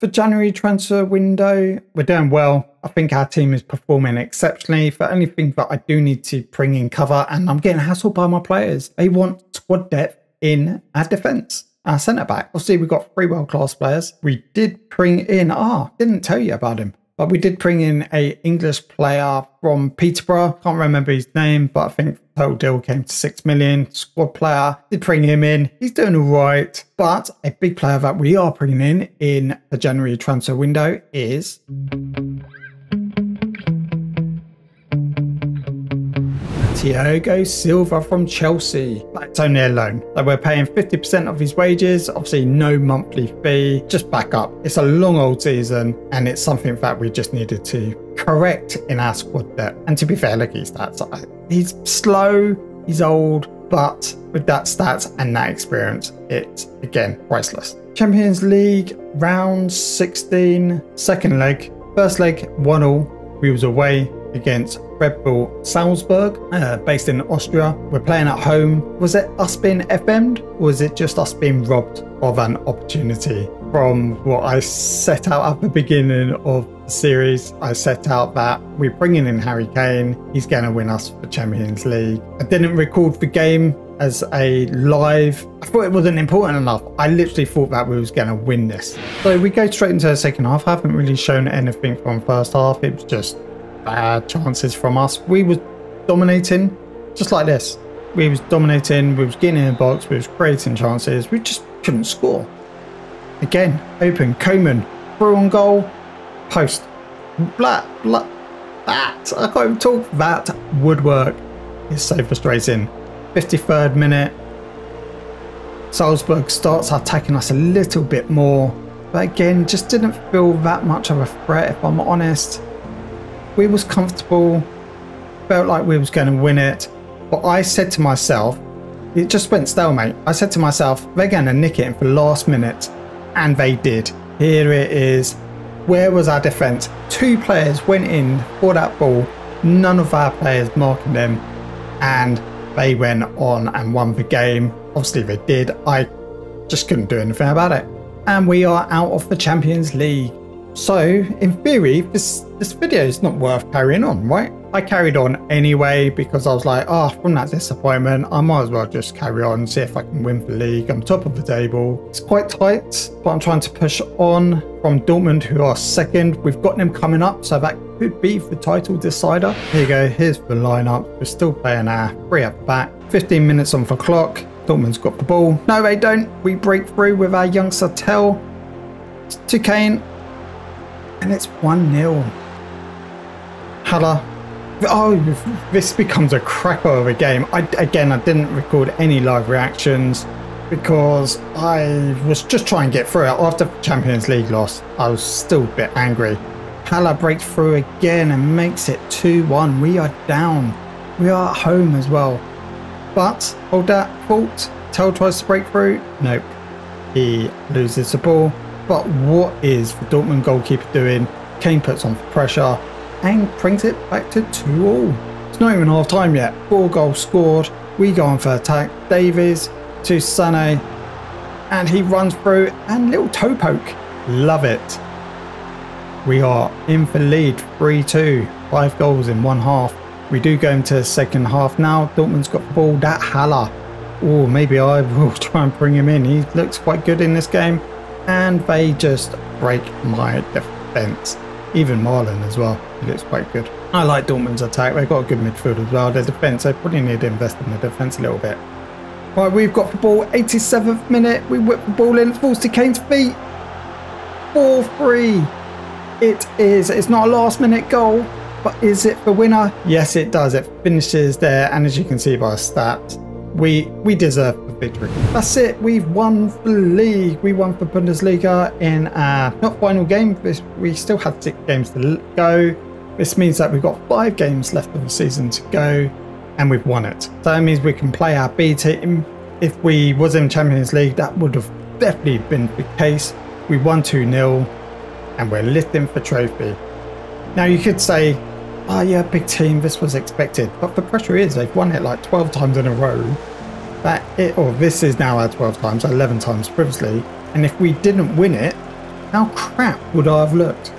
The January transfer window, we're doing well. I think our team is performing exceptionally. The only thing that I do need to bring in cover, and I'm getting hassled by my players. They want squad depth in our defence, our centre-back. Obviously, we've got three world-class players. We did bring in, didn't tell you about him, but we did bring in an English player from Peterborough. Can't remember his name, but I think the total deal came to 6 million. Squad player, did bring him in. He's doing all right. But a big player that we are bringing in the January transfer window is... Thiago Silva from Chelsea. That's only a loan. So we're paying 50% of his wages, obviously no monthly fee, just back up. It's a long old season and it's something that we just needed to correct in our squad depth. And to be fair, look at his stats. He's slow, he's old, but with that stats and that experience, it's again priceless. Champions League round 16, second leg. First leg 1-1, we was away against Red Bull Salzburg, based in Austria. We're playing at home. Was it us being FM'd, or was it just us being robbed of an opportunity? From what I set out at the beginning of the series, I set out that we're bringing in Harry Kane. He's going to win us the Champions League. I didn't record the game as a live. I thought it wasn't important enough. I literally thought that we was going to win this. So we go straight into the second half. I haven't really shown anything from first half. It was just bad chances from us. We was dominating, just like this. We was dominating, we was getting in the box, we was creating chances, we just couldn't score. Again, open, Coman, through on goal, post. I can't even talk. That woodwork is so frustrating. 53rd minute, Salzburg starts attacking us a little bit more, but again, just didn't feel that much of a threat, if I'm honest. We was comfortable, felt like we was going to win it, but I said to myself, it just went stalemate. I said to myself, they're going to nick it in for the last minute, and they did. Here it is. Where was our defence? Two players went in for that ball, none of our players marking them, and they went on and won the game. Obviously they did. I just couldn't do anything about it. And we are out of the Champions League. So, in theory, this video is not worth carrying on, right? I carried on anyway because I was like, from that disappointment, I might as well just carry on, see if I can win the league on top of the table. It's quite tight, but I'm trying to push on from Dortmund, who are second. We've got them coming up, so that could be the title decider. Here you go, here's the lineup. We're still playing our three up back. 15 minutes on for clock. Dortmund's got the ball. No, they don't. We break through with our youngster Tel to Kane. And it's 1-0. Haller. This becomes a cracker of a game. I didn't record any live reactions because I was just trying to get through it. After the Champions League loss, I was still a bit angry. Haller breaks through again and makes it 2-1. We are down. We are at home as well. But hold that fault. Tel tries to break through. Nope. He loses the ball. But what is the Dortmund goalkeeper doing? Kane puts on pressure and brings it back to 2-2. It's not even half time yet. 4 goals scored. We go on for attack. Davies to Sané. And he runs through and little toe poke. Love it. We are in for lead 3-2. 5 goals in one half. We do go into the second half now. Dortmund's got the ball. That Haller. Oh, maybe I will try and bring him in. He looks quite good in this game. And they just break my defence. Even Marlon as well. He looks quite good. I like Dortmund's attack. They've got a good midfield as well. Their defence, they probably need to invest in the defence a little bit. Right, we've got the ball. 87th minute. We whip the ball in. It falls to Kane's feet. 4-3. It is. It's not a last minute goal. But is it the winner? Yes, it does. It finishes there. And as you can see by stats, we deserve the victory. That's it. We've won the league. We won the Bundesliga in our not final game. We still had 6 games to go. This means that we've got 5 games left of the season to go, and we've won it. So that means we can play our B team. If we was in Champions League, that would have definitely been the case. We won 2-0, and we're lifting for trophy. Now you could say, yeah, big team, this was expected. But the pressure is, they've won it like 12 times in a row. This is now our 12 times, 11 times previously. And if we didn't win it, How crap would I have looked?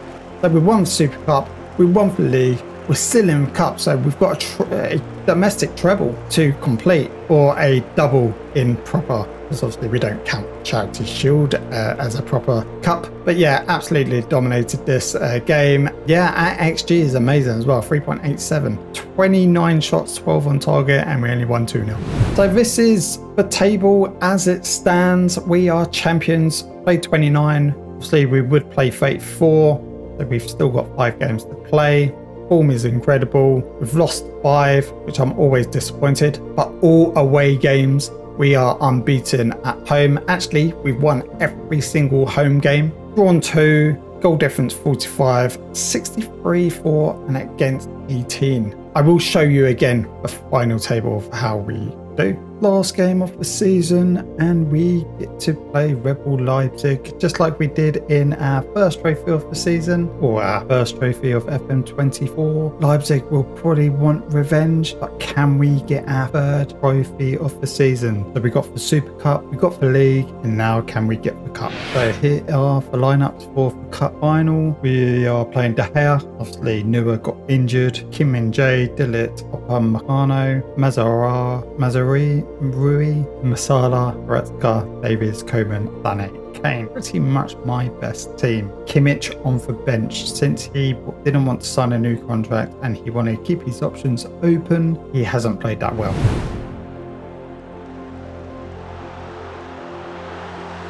Like, we won the Super Cup, we won the league, we're still in the cup, so we've got a domestic treble to complete, or a double in proper, because obviously we don't count Charity Shield as a proper cup. But yeah, absolutely dominated this game. Yeah, our XG is amazing as well, 3.87, 29 shots, 12 on target, and we only won 2-0. So this is the table as it stands. We are champions, played 29, obviously we would play 34, so we've still got 5 games to play. Form is incredible. We've lost 5, which I'm always disappointed, but all away games we are unbeaten at home. Actually, we've won every single home game. Drawn 2, goal difference 45, 63 for and against 18. I will show you again the final table of how we do. Last game of the season, and we get to play Red Bull Leipzig, just like we did in our first trophy of the season, or our first trophy of FM24. Leipzig will probably want revenge, but can we get our third trophy of the season? So we got the Super Cup, we got the league, and now can we get the cup? So here are the lineups for the cup final. We are playing De Gea, obviously Neuer got injured, Kim Min-Jae, de Ligt, Upamecano, Mazzari, Rui, Masala, Goretzka, Davies, Koeman, Sané, Kane. Pretty much my best team. Kimmich on the bench since he didn't want to sign a new contract and he wanted to keep his options open. He hasn't played that well.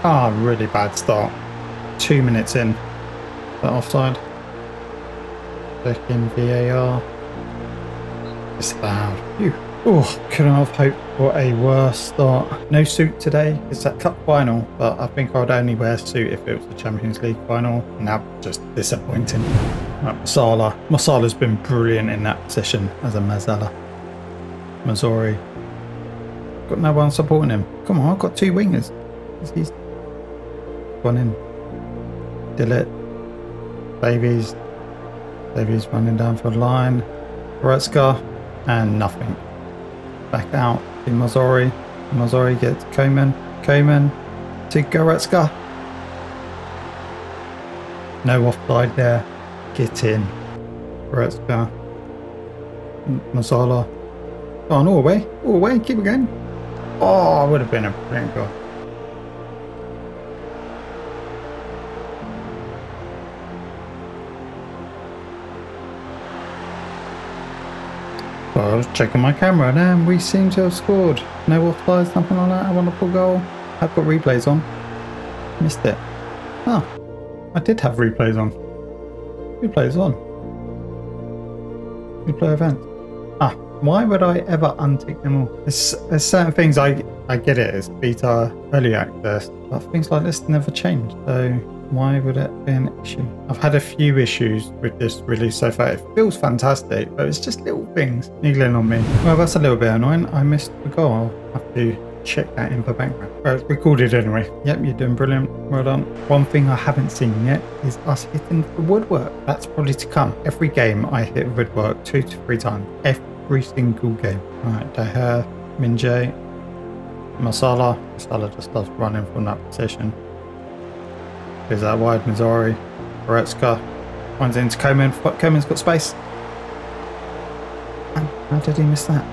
Ah, really bad start. 2 minutes in. Is that offside? Checking VAR. It's loud. Phew. Oh, couldn't have hoped for a worse start. No suit today. It's that cup final, but I think I'd only wear a suit if it was the Champions League final. And that was just disappointing. Right, Masala. Masala's been brilliant in that position as a Mazzara. Mazzari. Got no one supporting him. Come on, I've got 2 wingers. He's one in. De Ligt. Davies. Davies running down for the line. Goretzka. And nothing. Back out to Mazzari. Mazzari gets Koeman. Koeman to Goretzka. No offside there. Get in. Goretzka. Masala. Oh, no way. All way. Keep it going. Oh, would have been a brilliant goal. I was checking my camera and we seem to have scored. No offsides, nothing like that. A wonderful goal. I've got replays on. Missed it. Oh, I did have replays on. Replays on. Replay event. Ah, why would I ever untick them all? There's certain things I get it. It's beta, early access, but things like this never change. So why would it be an issue? I've had a few issues with this release so far. It feels fantastic, but it's just little things niggling on me. Well, that's a little bit annoying. I missed the goal. I'll have to check that in the background. Well, it's recorded anyway. Yep, you're doing brilliant. Well done. One thing I haven't seen yet is us hitting the woodwork. That's probably to come. Every game I hit woodwork 2 to 3 times. Every single game. All right, De Gea, Min-Jae, Masala. Masala just loves running from that position. Is that wide? Mazzari, Goretzka, runs into Koeman. Koeman's got space. How did he miss that?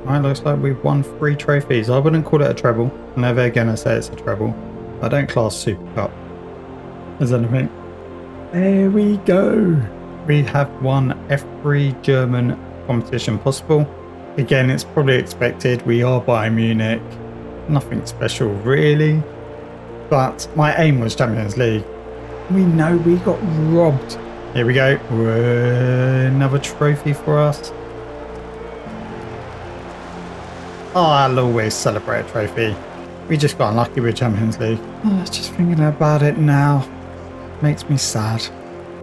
Alright, looks like we've won 3 trophies. I wouldn't call it a treble. I know they're gonna say it's a treble. I don't class Super Cup as anything. There we go. We have won every German competition possible. Again, it's probably expected. We are Bayern Munich. Nothing special, really. But my aim was Champions League. We know we got robbed. Here we go. Another trophy for us. Oh, I'll always celebrate a trophy. We just got unlucky with Champions League. Oh, just thinking about it now makes me sad.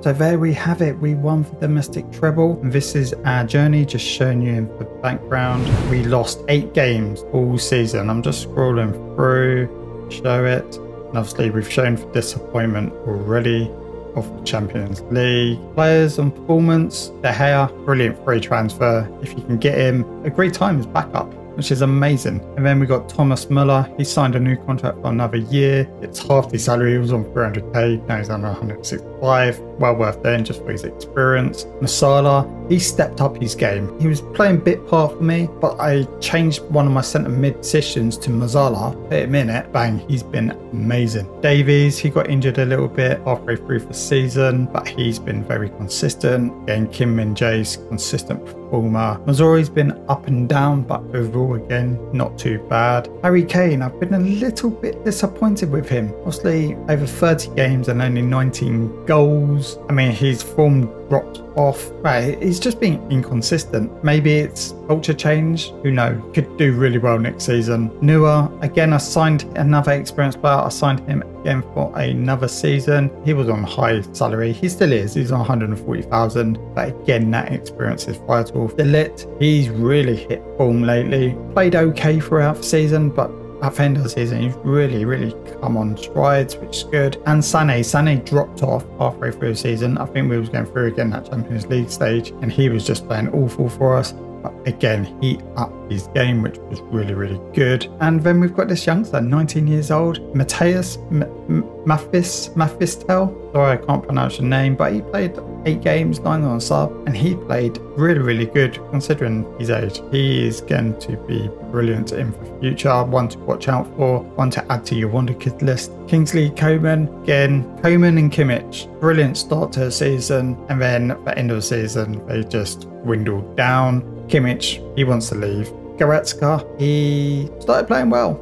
So there we have it. We won the domestic treble. This is our journey, just showing you in the background. We lost 8 games all season. I'm just scrolling through, show it. And obviously we've shown disappointment already of the Champions League. Players and performance. De Gea, brilliant free transfer. If you can get him, a great time as backup. which is amazing. And then we got Thomas Muller. He signed a new contract for another year. It's half the salary. He was on 300k. Now he's on 165. Well worth it just for his experience. Masala, he stepped up his game. He was playing bit part for me, but I changed one of my centre mid positions to Masala. Put him in it. Bang, he's been amazing. Davies, he got injured a little bit halfway through the season, but he's been very consistent. Again, Kim Min-Jae's consistent performer. Mazzari's been up and down, but overall, again, not too bad. Harry Kane, I've been a little bit disappointed with him. Obviously, over 30 games and only 19 goals. I mean, his form dropped off. Right, he's just been inconsistent. Maybe it's culture change. Who knows? Could do really well next season. Neuer, again, I signed another experienced player. I signed him again for another season. He was on high salary. He still is. He's on 140,000. But again, that experience is vital. De Ligt, he's really hit form lately. Played okay throughout the season, but at the end of the season, he's really come on strides, which is good. And Sané dropped off halfway through the season. I think we was going through again that Champions League stage, and he was just playing awful for us. But again, he upped his game, which was really good. And then we've got this youngster, 19 years old, Mathys Tel. Sorry, I can't pronounce your name, but he played 8 games, 9 on sub, and he played really good considering his age. He is going to be brilliant in the future, one to watch out for, one to add to your wonder kid list. Kingsley Coman, again, Koeman and Kimmich, brilliant start to the season, and then at the end of the season, they just dwindled down. Kimmich, he wants to leave. Goretzka, he started playing well,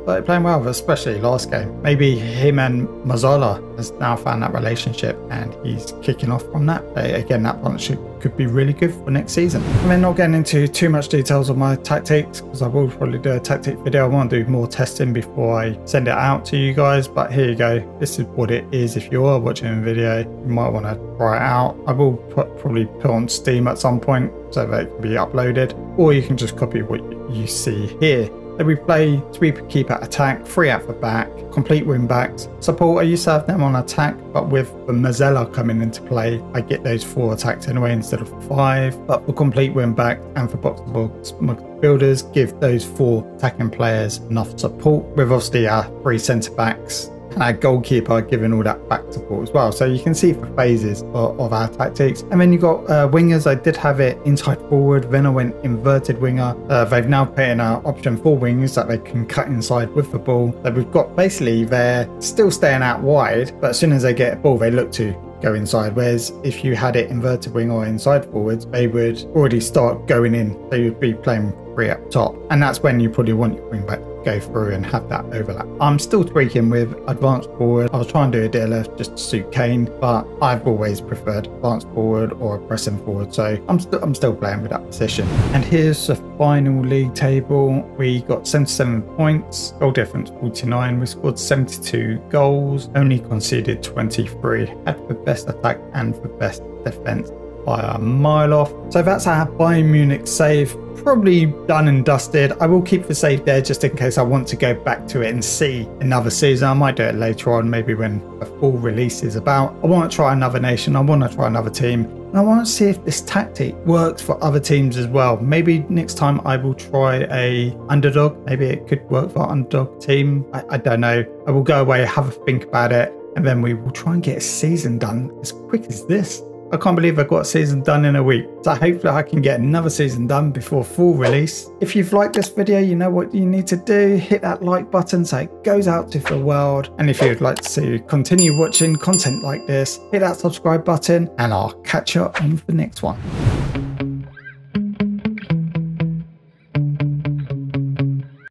especially last game. Maybe him and Mazzara has now found that relationship and he's kicking off from that. Again, that partnership could be really good for next season. I mean, not getting into too much details on my tactics, because I will probably do a tactic video. I want to do more testing before I send it out to you guys, but here you go. This is what it is. If you are watching the video, you might want to try it out. I will probably put on Steam at some point so that it can be uploaded, or you can just copy what you see here. So we play sweeper, keeper, attack, three at the back, complete wing backs. Support, I used to have them on attack, but with the Mazzara coming into play, I get those 4 attacks anyway instead of 5. But for complete wing back and for box to box midfielders, give those 4 attacking players enough support, with obviously our 3 centre backs and our goalkeeper giving all that back support as well. So you can see the phases of our tactics. And then you got wingers. I did have it inside forward, then I went inverted winger. They've now put in an option for wings that they can cut inside with the ball. So we've got basically they're still staying out wide, but as soon as they get a ball, they look to go inside, whereas if you had it inverted wing or inside forwards, they would already start going in. They would be playing free up top, and that's when you probably want your wing back to go through and have that overlap. I'm still tweaking with advanced forward. I was trying to do a DLF just to suit Kane, but I've always preferred advanced forward or pressing forward, so I'm still playing with that position. And here's the final league table. We got 77 points, goal difference 49. We scored 72 goals, only conceded 23. Had the best attack and the best defense by a mile off. So that's our Bayern Munich save. Probably done and dusted. I will keep the save there just in case I want to go back to it and see another season. I might do it later on, maybe when a full release is about. I want to try another nation. I want to try another team. And I want to see if this tactic works for other teams as well. Maybe next time I will try a underdog. Maybe it could work for an underdog team. I don't know. I will go away, have a think about it, and then we will try and get a season done as quick as this. I can't believe I got a season done in a week, so hopefully I can get another season done before full release. If you've liked this video, you know what you need to do. Hit that like button so it goes out to the world. And if you'd like to continue watching content like this, hit that subscribe button, and I'll catch you up on the next one.